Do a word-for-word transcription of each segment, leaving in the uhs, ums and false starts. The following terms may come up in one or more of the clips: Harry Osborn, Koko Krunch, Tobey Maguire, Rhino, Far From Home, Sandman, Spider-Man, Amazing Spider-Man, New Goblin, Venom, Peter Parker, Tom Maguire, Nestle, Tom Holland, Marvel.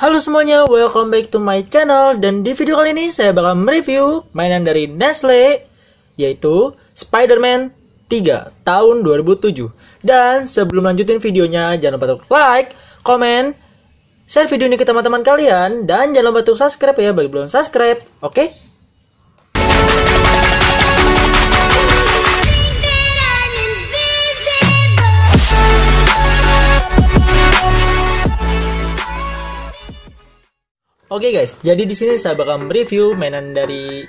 Halo semuanya, welcome back to my channel. Dan di video kali ini saya bakal mereview mainan dari Nestle, yaitu Spider-Man tiga tahun dua ribu tujuh. Dan sebelum lanjutin videonya, jangan lupa untuk like, komen, share video ini ke teman-teman kalian. Dan jangan lupa untuk subscribe ya bagi belum subscribe, oke? Okay? Oke okay guys, jadi di sini saya bakal mereview mainan dari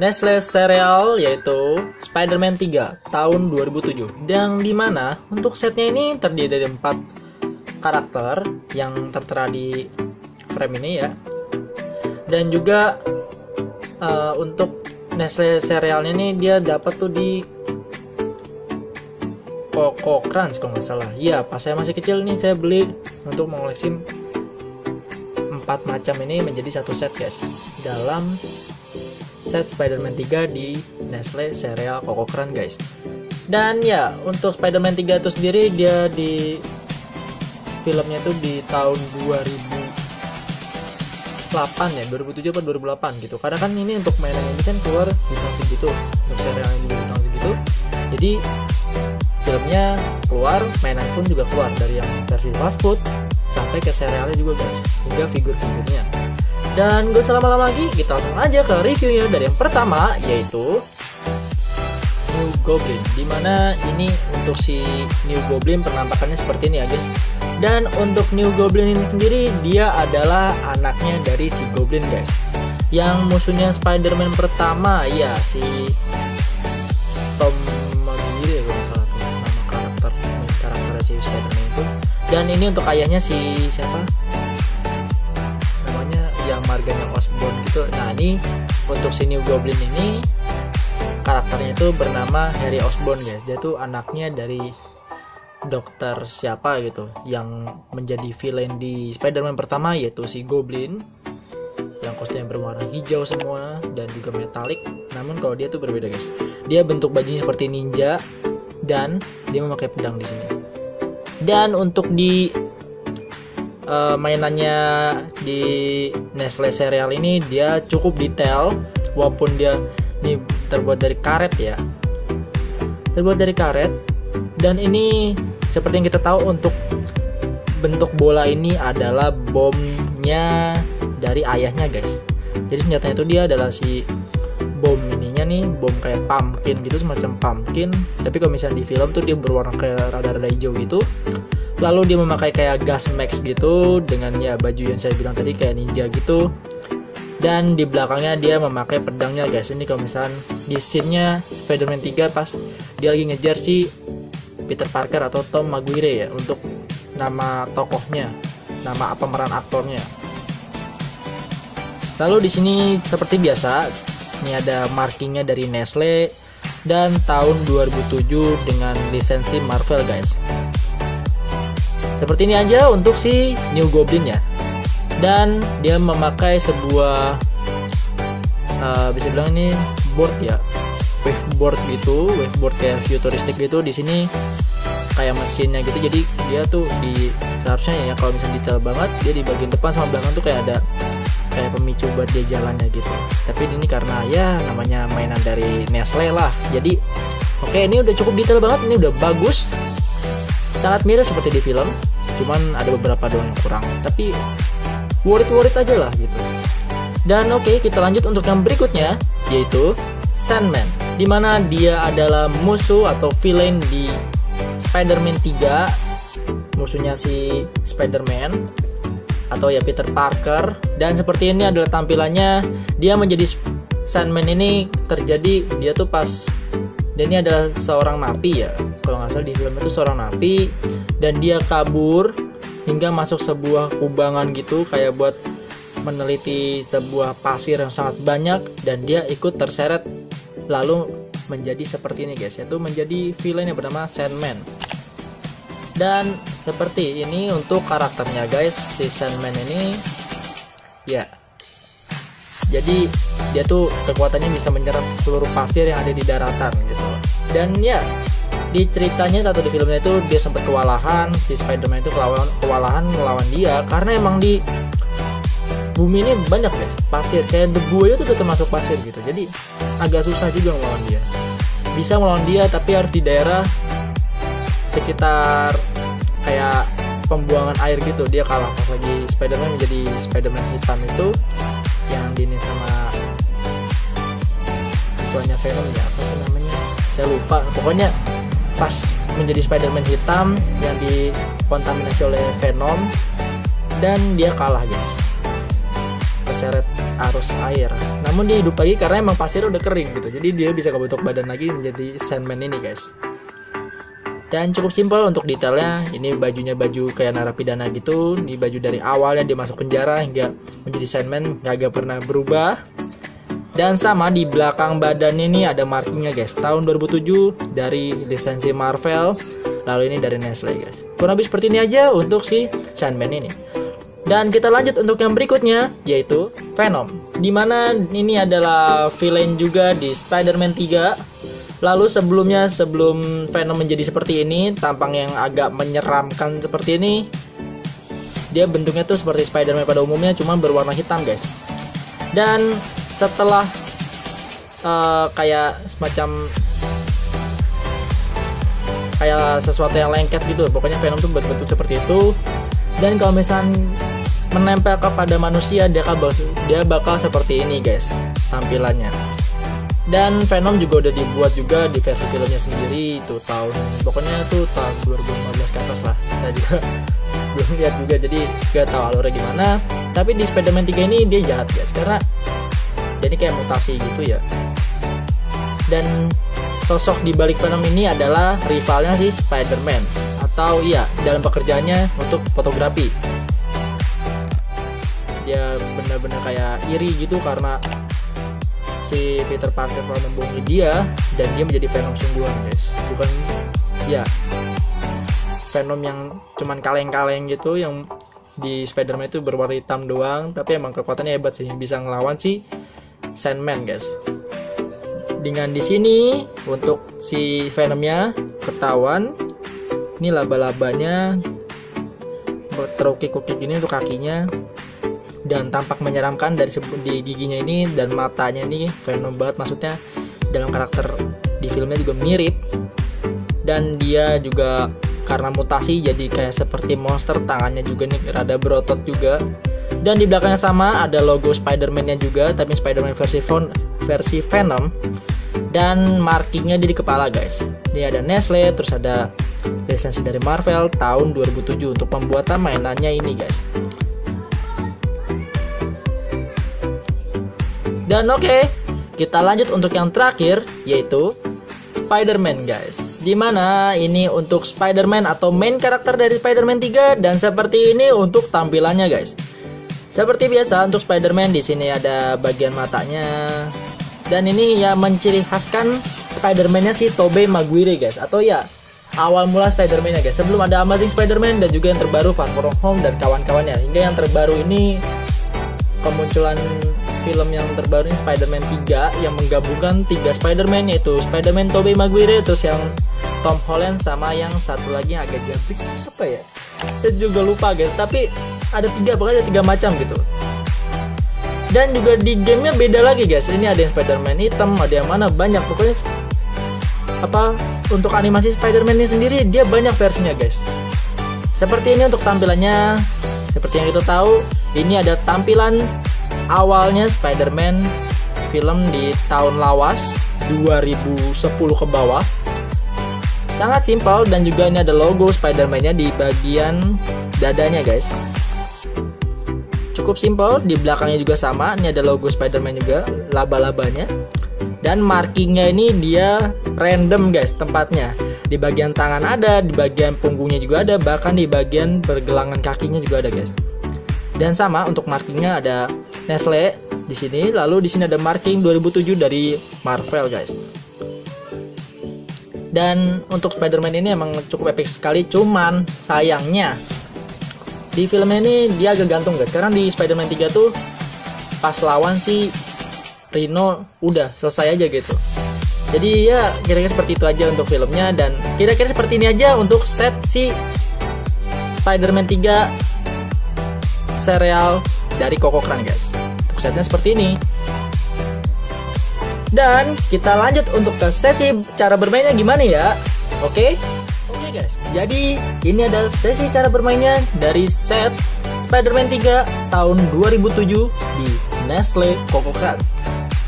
Nestle Cereal, yaitu Spider-Man tiga tahun dua ribu tujuh. Yang dimana untuk setnya ini terdiri dari empat karakter yang tertera di frame ini ya. Dan juga uh, untuk Nestle Cerealnya ini dia dapat tuh di Koko Krunch kalau nggak salah. Ya, pas saya masih kecil nih saya beli untuk mengoleksi empat macam ini menjadi satu set guys, dalam set Spider-Man tiga di Nestle Cereal Koko Krunch guys. Dan ya, untuk Spider-Man tiga itu sendiri dia di filmnya tuh di tahun dua ribu delapan ya, dua ribu tujuh atau dua ribu delapan gitu, karena kan ini untuk mainan ini kan keluar di tahun segitu, untuk serial ini di tahun segitu, jadi filmnya keluar, mainan pun juga keluar dari yang versi fast food sampai ke serialnya juga guys, hingga figur-figurnya. Dan gak usah lama-lama lagi, kita langsung aja ke reviewnya. Dari yang pertama yaitu New Goblin, dimana ini untuk si New Goblin penampakannya seperti ini ya guys. Dan untuk New Goblin ini sendiri dia adalah anaknya dari si Goblin guys, yang musuhnya Spider-Man pertama ya, si Tom Maguire ya kalau nggak salah tuh nama karakter karakternya si Spider-Man itu. Dan ini untuk ayahnya si siapa namanya, yang marganya Osborn gitu. Nah ini untuk si New Goblin ini karakternya itu bernama Harry Osborn guys. Dia tuh anaknya dari dokter siapa gitu, yang menjadi villain di Spider-Man pertama, yaitu si Goblin yang kostumnya berwarna hijau semua dan juga metalik. Namun kalau dia tuh berbeda guys, dia bentuk bajunya seperti ninja dan dia memakai pedang di sini. Dan untuk di uh, mainannya di Nestle Cereal ini dia cukup detail, walaupun dia ini terbuat dari karet ya, terbuat dari karet. Dan ini seperti yang kita tahu untuk bentuk bola ini adalah bomnya dari ayahnya guys. Jadi senjatanya itu dia adalah si bom ininya nih, bom kayak pumpkin gitu, semacam pumpkin, tapi kalau misalnya di film tuh dia berwarna kayak rada-rada hijau gitu. Lalu dia memakai kayak gas max gitu dengan ya baju yang saya bilang tadi kayak ninja gitu. Dan di belakangnya dia memakai pedangnya guys. Ini kalau misalnya di scene-nya Spider-Man tiga pas dia lagi ngejar si Peter Parker atau Tom Maguire ya, untuk nama tokohnya, nama pemeran aktornya. Lalu di sini seperti biasa ini ada markingnya dari Nestle dan tahun dua ribu tujuh dengan lisensi Marvel guys. Seperti ini aja untuk si New Goblin ya. Dan dia memakai sebuah uh, bisa bilang ini board ya, waveboard gitu, waveboard kayak futuristik gitu. Di sini kayak mesinnya gitu. Jadi dia tuh di seharusnya ya kalau misalnya detail banget, dia di bagian depan sama belakang tuh kayak ada kayak pemicu buat dia jalannya gitu. Tapi ini karena ya namanya mainan dari Nestle lah, jadi oke okay, ini udah cukup detail banget, ini udah bagus, sangat mirip seperti di film, cuman ada beberapa doang yang kurang, tapi worth it worth it aja lah gitu. Dan oke okay, kita lanjut untuk yang berikutnya yaitu Sandman, dimana dia adalah musuh atau villain di Spider-Man tiga, musuhnya si Spider-Man atau ya Peter Parker. Dan seperti ini adalah tampilannya. Dia menjadi Sandman ini terjadi dia tuh pas dan ini adalah seorang napi ya, kalau nggak salah di film itu seorang napi, dan dia kabur hingga masuk sebuah kubangan gitu, kayak buat meneliti sebuah pasir yang sangat banyak, dan dia ikut terseret lalu menjadi seperti ini guys, yaitu menjadi villain yang bernama Sandman. Dan seperti ini untuk karakternya guys, si Sandman ini ya. Jadi dia tuh kekuatannya bisa menyerap seluruh pasir yang ada di daratan gitu. Dan ya di ceritanya atau di filmnya itu dia sempat kewalahan, si Spider-Man itu kewalahan ngelawan dia, karena emang di bumi ini banyak guys, pasir, kayak debu itu udah termasuk pasir gitu, jadi agak susah juga melawan dia. Bisa melawan dia tapi harus di daerah sekitar kayak pembuangan air gitu, dia kalah pas lagi Spider-Man menjadi Spider-Man hitam itu yang diini sama tuannya Venom ya, apa sih namanya saya lupa, pokoknya pas menjadi Spider-Man hitam yang dikontaminasi oleh Venom dan dia kalah guys, terseret arus air. Namun dia hidup lagi karena emang pasir udah kering gitu, jadi dia bisa kebentuk badan lagi menjadi Sandman ini guys. Dan cukup simpel untuk detailnya, ini bajunya baju kayak narapidana gitu, ini baju dari awalnya dia masuk penjara hingga menjadi Sandman gak pernah berubah. Dan sama di belakang badan ini ada markingnya guys, tahun dua ribu tujuh dari lisensi Marvel, lalu ini dari Nestle guys. Kurang lebih seperti ini aja untuk si Sandman ini. Dan kita lanjut untuk yang berikutnya yaitu Venom, dimana ini adalah villain juga di Spider-Man tiga. Lalu sebelumnya, sebelum Venom menjadi seperti ini, tampang yang agak menyeramkan seperti ini, dia bentuknya tuh seperti Spider-Man pada umumnya, cuma berwarna hitam guys. Dan setelah uh, kayak semacam kayak sesuatu yang lengket gitu, pokoknya Venom tuh berbentuk seperti itu. Dan kalau misalnya menempel kepada manusia, dia bakal, dia bakal seperti ini guys tampilannya. Dan Venom juga udah dibuat juga di versi filmnya sendiri itu tahun, pokoknya tuh tahun dua ribu lima belas ke atas lah, saya juga belum lihat juga jadi gak tahu alurnya gimana. Tapi di Spider-Man tiga ini dia jahat guys, karena jadi kayak mutasi gitu ya. Dan sosok di balik Venom ini adalah rivalnya si Spider-Man, atau iya dalam pekerjaannya untuk fotografi. Dia benar-benar kayak iri gitu karena si Peter Parker mau membohongi dia dan dia menjadi Venom sungguhan guys. Bukan ya Venom yang cuman kaleng-kaleng gitu, yang di Spider-Man itu berwarna hitam doang, tapi emang kekuatannya hebat sih, bisa ngelawan si Sandman guys. Dengan di sini untuk si Venomnya ketahuan, ini laba-labanya terukik-ukik ini untuk kakinya, dan tampak menyeramkan dari di giginya ini dan matanya ini Venom banget, maksudnya dalam karakter di filmnya juga mirip. Dan dia juga karena mutasi jadi kayak seperti monster, tangannya juga nih rada berotot juga. Dan di belakangnya sama ada logo Spider-Man-nya juga, tapi Spider-Man versi font versi Venom. Dan markingnya di kepala guys, ini ada Nestle, terus ada lisensi dari Marvel tahun dua ribu tujuh untuk pembuatan mainannya ini guys. Dan oke, okay, kita lanjut untuk yang terakhir yaitu Spider-Man guys, dimana ini untuk Spider-Man atau main karakter dari Spider-Man tiga. Dan seperti ini untuk tampilannya guys. Seperti biasa untuk Spider-Man di sini ada bagian matanya, dan ini ya menciri khaskan Spider-Man-nya si Tobey Maguire guys, atau ya awal mula Spider-Man-nya guys, sebelum ada Amazing Spider-Man dan juga yang terbaru Far From Home dan kawan-kawannya. Hingga yang terbaru ini kemunculan film yang terbaru ini Spider-Man tiga yang menggabungkan tiga Spider-Man, yaitu Spider-Man Tobey Maguire, terus yang Tom Holland, sama yang satu lagi yang agak jabrik siapa ya, saya juga lupa guys. Tapi ada tiga, bahkan ada tiga macam gitu. Dan juga di gamenya beda lagi guys, ini ada yang Spider-Man hitam, ada yang mana, banyak pokoknya. Apa untuk animasi Spider-Man ini sendiri dia banyak versinya guys. Seperti ini untuk tampilannya. Seperti yang kita tahu, ini ada tampilan awalnya Spider-Man film di tahun lawas dua ribu sepuluh ke bawah. Sangat simpel, dan juga ini ada logo Spider-Man-nya di bagian dadanya guys. Cukup simpel, di belakangnya juga sama, ini ada logo Spider-Man juga, laba-labanya. Dan markingnya ini dia random guys tempatnya. Di bagian tangan ada, di bagian punggungnya juga ada, bahkan di bagian pergelangan kakinya juga ada guys. Dan sama untuk markingnya ada Nestle di sini, lalu di sini ada marking dua ribu tujuh dari Marvel guys. Dan untuk Spider-Man ini emang cukup epic sekali, cuman sayangnya di film ini dia agak gantung guys. Karena di Spider-Man tiga tuh pas lawan si Rhino udah selesai aja gitu. Jadi ya kira-kira seperti itu aja untuk filmnya, dan kira-kira seperti ini aja untuk set si Spider-Man tiga serial dari Koko Krunch, guys. Pusatnya seperti ini. Dan kita lanjut untuk ke sesi cara bermainnya gimana ya. Oke? Oke guys, jadi ini ada sesi cara bermainnya dari set Spider-Man tiga tahun dua ribu tujuh di Nestle Koko Krunch.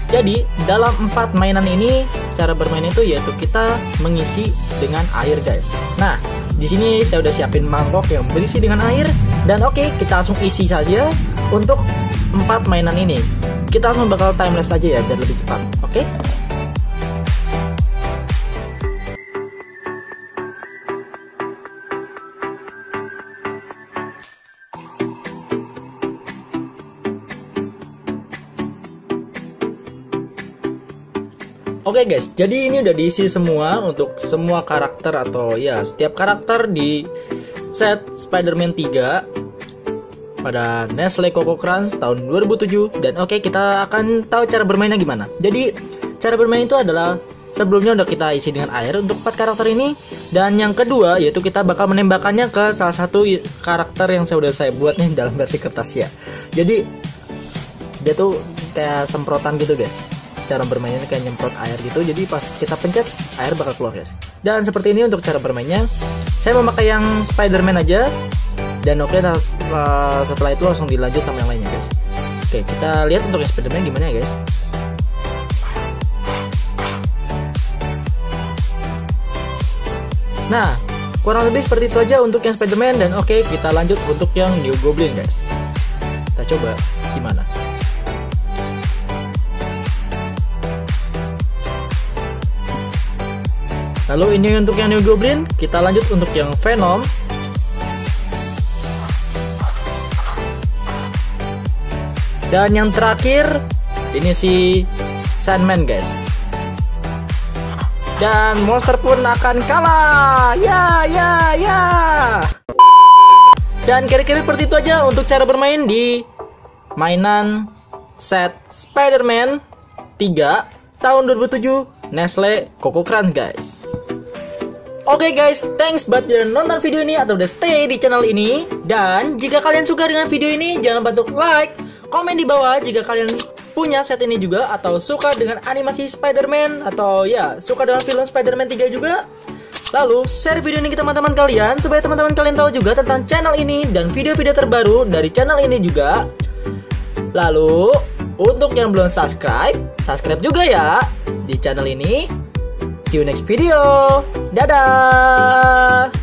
Jadi dalam empat mainan ini cara bermainnya itu yaitu kita mengisi dengan air guys. Nah, di sini saya udah siapin mangkok yang berisi dengan air. Dan oke, kita langsung isi saja untuk empat mainan ini. Kita langsung bakal timelapse aja ya biar lebih cepat. Oke? Oke guys, jadi ini udah diisi semua untuk semua karakter atau ya setiap karakter di set Spider-Man tiga pada Nestle Koko Krunch tahun dua ribu tujuh. Dan oke, kita akan tahu cara bermainnya gimana. Jadi cara bermain itu adalah sebelumnya udah kita isi dengan air untuk empat karakter ini. Dan yang kedua yaitu kita bakal menembakkannya ke salah satu karakter yang saya udah saya buat nih dalam versi kertas ya. Jadi dia tuh kayak semprotan gitu guys. Cara bermainnya kayak nyemprot air gitu. Jadi pas kita pencet air bakal keluar guys. Dan seperti ini untuk cara bermainnya. Saya memakai yang Spider-Man aja. Dan oke, uh, setelah itu langsung dilanjut sama yang lainnya guys. Oke, kita lihat untuk Spider-Man gimana ya guys. Nah, kurang lebih seperti itu aja untuk yang Spider-Man. Dan oke, kita lanjut untuk yang New Goblin guys. Kita coba gimana. Lalu ini untuk yang New Goblin. Kita lanjut untuk yang Venom. Dan yang terakhir ini si Sandman guys. Dan monster pun akan kalah. Ya ya ya. Dan kira-kira seperti itu aja untuk cara bermain di mainan set Spider-Man tiga tahun dua ribu tujuh Nestle Koko Krunch guys. Oke guys, thanks buat yang nonton video ini atau udah stay di channel ini. Dan jika kalian suka dengan video ini, jangan lupa untuk like, komen di bawah jika kalian punya set ini juga atau suka dengan animasi Spider-Man atau ya suka dengan film Spider-Man tiga juga. Lalu share video ini ke teman-teman kalian supaya teman-teman kalian tahu juga tentang channel ini dan video-video terbaru dari channel ini juga. Lalu untuk yang belum subscribe, subscribe juga ya di channel ini. See you next video. Dadah.